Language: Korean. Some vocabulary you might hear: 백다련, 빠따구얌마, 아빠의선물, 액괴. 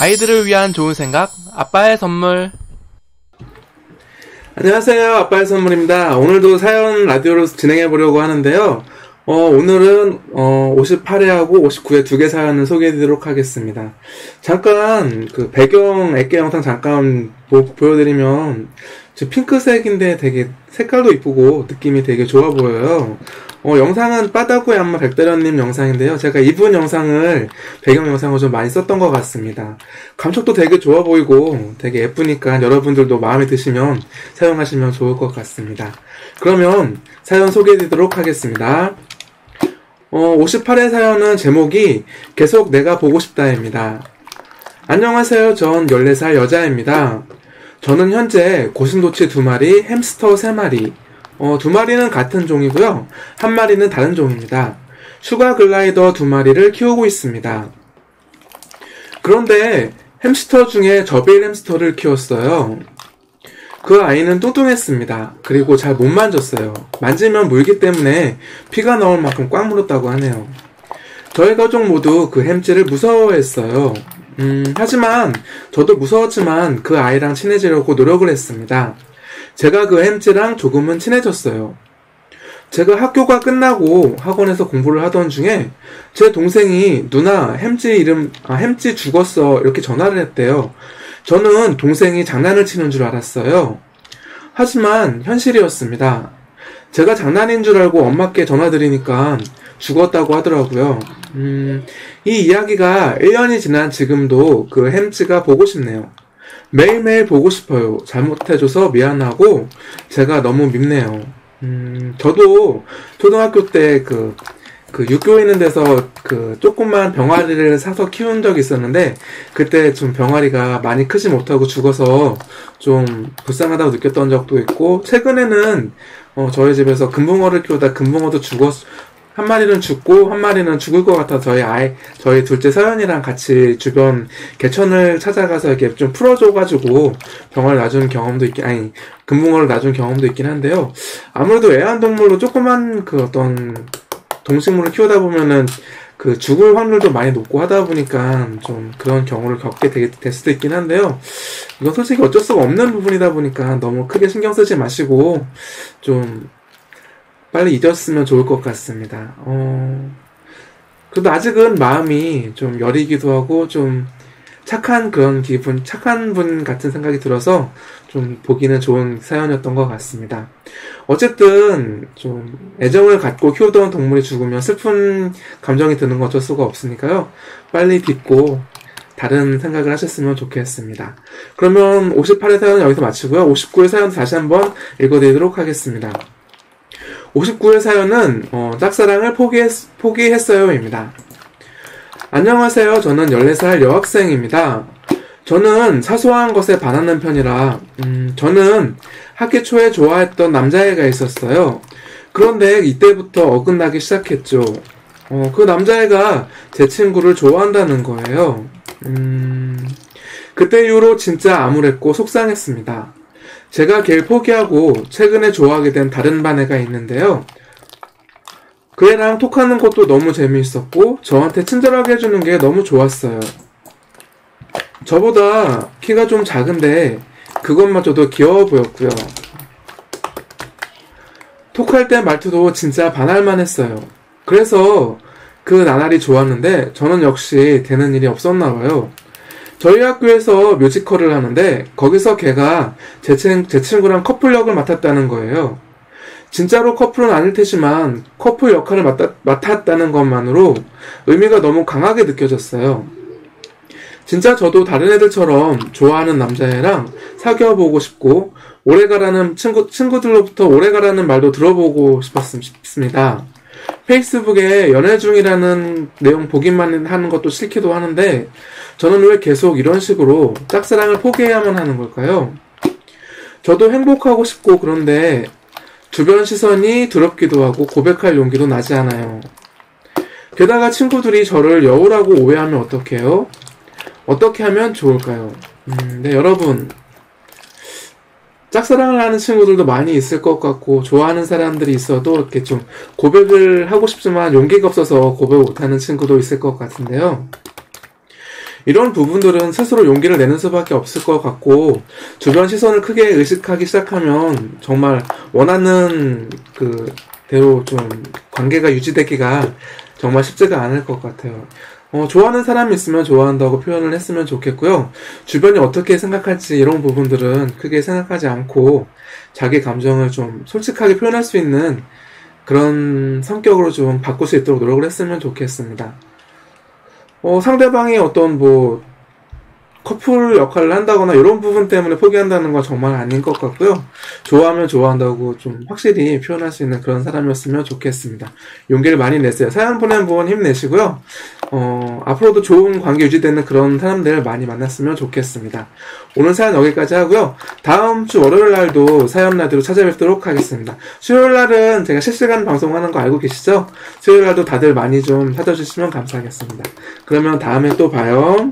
아이들을 위한 좋은 생각, 아빠의 선물. 안녕하세요, 아빠의 선물입니다. 오늘도 사연 라디오로 진행해 보려고 하는데요. 오늘은 58회하고 59회 두 개 사연을 소개해 드리도록 하겠습니다. 잠깐 그 배경 액계 영상 잠깐 보여드리면, 저 핑크색인데 되게 색깔도 이쁘고 느낌이 되게 좋아 보여요. 영상은 빨따구얌마 백다련님 영상인데요. 제가 이분 영상을 배경 영상으로 좀 많이 썼던 것 같습니다. 감촉도 되게 좋아 보이고 되게 예쁘니까 여러분들도 마음에 드시면 사용하시면 좋을 것 같습니다. 그러면 사연 소개해드리도록 하겠습니다. 58회 사연은 제목이 계속 내가 보고 싶다입니다. 안녕하세요. 전 14살 여자입니다. 저는 현재 고슴도치 2마리, 햄스터 3마리, 2마리는 같은 종이고요. 1마리는 다른 종입니다. 슈가 글라이더 2마리를 키우고 있습니다. 그런데 햄스터 중에 저베일 햄스터를 키웠어요. 그 아이는 뚱뚱했습니다. 그리고 잘 못 만졌어요. 만지면 물기 때문에 피가 나올 만큼 꽉 물었다고 하네요. 저희 가족 모두 그 햄찌를 무서워했어요. 하지만 저도 무서웠지만 그 아이랑 친해지려고 노력을 했습니다. 제가 그 햄찌랑 조금은 친해졌어요. 제가 학교가 끝나고 학원에서 공부를 하던 중에 제 동생이 누나 햄찌 죽었어 이렇게 전화를 했대요. 저는 동생이 장난을 치는 줄 알았어요. 하지만 현실이었습니다. 제가 장난인 줄 알고 엄마께 전화드리니까 죽었다고 하더라고요. 이 이야기가 1년이 지난 지금도 그 햄찌가 보고 싶네요. 매일매일 보고 싶어요. 잘못해줘서 미안하고 제가 너무 밉네요. 저도 초등학교 때 그 육교에 있는 데서 그 조그만 병아리를 사서 키운 적이 있었는데, 그때 좀 병아리가 많이 크지 못하고 죽어서 좀 불쌍하다고 느꼈던 적도 있고, 최근에는 저희 집에서 금붕어를 키우다 금붕어도 한 마리는 죽고 한 마리는 죽을 것 같아서 저희 둘째 서연이랑 같이 주변 개천을 찾아가서 이렇게 좀 풀어줘가지고 병아리를 놔준 경험도 금붕어를 놔준 경험도 있긴 한데요. 아무래도 애완동물로 조그만 그 어떤 동식물을 키우다 보면은 그 죽을 확률도 많이 높고 하다 보니까 좀 그런 경우를 겪게 될 수도 있긴 한데요. 이건 솔직히 어쩔 수가 없는 부분이다 보니까 너무 크게 신경 쓰지 마시고 좀 빨리 잊었으면 좋을 것 같습니다. 그래도 아직은 마음이 좀 여리기도 하고 좀 착한 그런 기분, 착한 분 같은 생각이 들어서 좀 보기는 좋은 사연이었던 것 같습니다. 어쨌든 좀 애정을 갖고 키우던 동물이 죽으면 슬픈 감정이 드는 건 어쩔 수가 없으니까요. 빨리 딛고 다른 생각을 하셨으면 좋겠습니다. 그러면 58회 사연은 여기서 마치고요. 59회 사연 다시 한번 읽어드리도록 하겠습니다. 59회 사연은 짝사랑을 포기했어요입니다. 안녕하세요. 저는 14살 여학생입니다. 저는 사소한 것에 반하는 편이라 저는 학기 초에 좋아했던 남자애가 있었어요. 그런데 이때부터 어긋나기 시작했죠. 그 남자애가 제 친구를 좋아한다는 거예요. 그때 이후로 진짜 암울했고 속상했습니다. 제가 걔를 포기하고 최근에 좋아하게 된 다른 반 애가 있는데요. 그 애랑 톡하는 것도 너무 재미있었고 저한테 친절하게 해주는 게 너무 좋았어요. 저보다 키가 좀 작은데 그것마저도 귀여워 보였고요. 톡할 때 말투도 진짜 반할만 했어요. 그래서 그 나날이 좋았는데 저는 역시 되는 일이 없었나봐요. 저희 학교에서 뮤지컬을 하는데 거기서 걔가 제 친구랑 커플 역을 맡았다는 거예요. 진짜로 커플은 아닐 테지만 커플 역할을 맡았다는 것만으로 의미가 너무 강하게 느껴졌어요. 진짜 저도 다른 애들처럼 좋아하는 남자애랑 사귀어보고 싶고 오래가라는 친구들로부터 오래가라는 말도 들어보고 싶습니다. 페이스북에 연애 중이라는 내용 보기만 하는 것도 싫기도 하는데 저는 왜 계속 이런 식으로 짝사랑을 포기해야만 하는 걸까요? 저도 행복하고 싶고 그런데 주변 시선이 두렵기도 하고 고백할 용기도 나지 않아요. 게다가 친구들이 저를 여우라고 오해하면 어떡해요? 어떻게 하면 좋을까요? 네, 여러분, 짝사랑을 하는 친구들도 많이 있을 것 같고 좋아하는 사람들이 있어도 이렇게 좀 고백을 하고 싶지만 용기가 없어서 고백을 못하는 친구도 있을 것 같은데요. 이런 부분들은 스스로 용기를 내는 수밖에 없을 것 같고, 주변 시선을 크게 의식하기 시작하면 정말 원하는 그 대로 좀 관계가 유지되기가 정말 쉽지가 않을 것 같아요. 좋아하는 사람이 있으면 좋아한다고 표현을 했으면 좋겠고요. 주변이 어떻게 생각할지 이런 부분들은 크게 생각하지 않고 자기 감정을 좀 솔직하게 표현할 수 있는 그런 성격으로 좀 바꿀 수 있도록 노력을 했으면 좋겠습니다. 상대방이 어떤 커플 역할을 한다거나 이런 부분 때문에 포기한다는 건 정말 아닌 것 같고요. 좋아하면 좋아한다고 좀 확실히 표현할 수 있는 그런 사람이었으면 좋겠습니다. 용기를 많이 내세요. 사연 보낸 분 힘내시고요. 앞으로도 좋은 관계 유지되는 그런 사람들을 많이 만났으면 좋겠습니다. 오늘 사연 여기까지 하고요. 다음 주 월요일 날도 사연 라디오로 찾아뵙도록 하겠습니다. 수요일 날은 제가 실시간 방송하는 거 알고 계시죠? 수요일 날도 다들 많이 좀 찾아주시면 감사하겠습니다. 그러면 다음에 또 봐요.